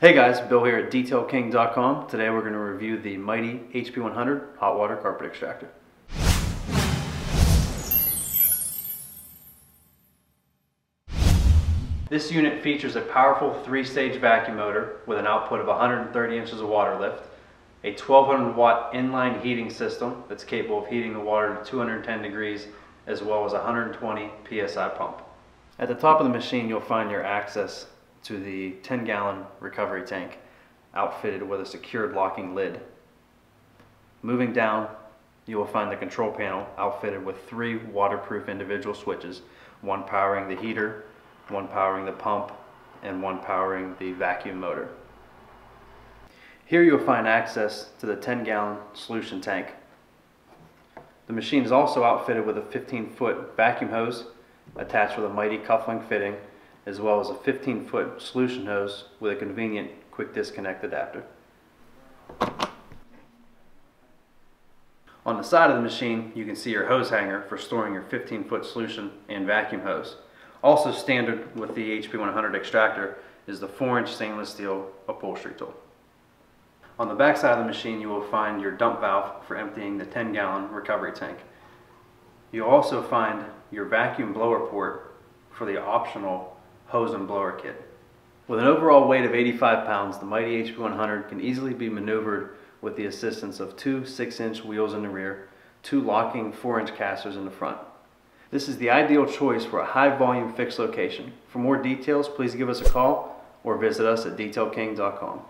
Hey guys, Bill here at DetailKing.com. Today we're going to review the Mytee HP100 Hot Water Carpet Extractor. This unit features a powerful 3-stage vacuum motor with an output of 130 inches of water lift, a 1200 watt inline heating system that's capable of heating the water to 210 degrees, as well as a 120 PSI pump. At the top of the machine you'll find your access to the 10-gallon recovery tank outfitted with a secured locking lid. Moving down, you will find the control panel outfitted with 3 waterproof individual switches, one powering the heater, one powering the pump, and one powering the vacuum motor. Here you'll find access to the 10-gallon solution tank. The machine is also outfitted with a 15-foot vacuum hose attached with a Mytee cufflink fitting, as well as a 15-foot solution hose with a convenient quick disconnect adapter. On the side of the machine, you can see your hose hanger for storing your 15-foot solution and vacuum hose. Also standard with the HP100 extractor is the 4-inch stainless steel upholstery tool. On the back side of the machine, you will find your dump valve for emptying the 10-gallon recovery tank. You'll also find your vacuum blower port for the optional hose and blower kit. With an overall weight of 85 pounds, the Mytee HP100 can easily be maneuvered with the assistance of 2 6-inch wheels in the rear, 2 locking 4-inch casters in the front. This is the ideal choice for a high volume fixed location. For more details, please give us a call or visit us at DetailKing.com.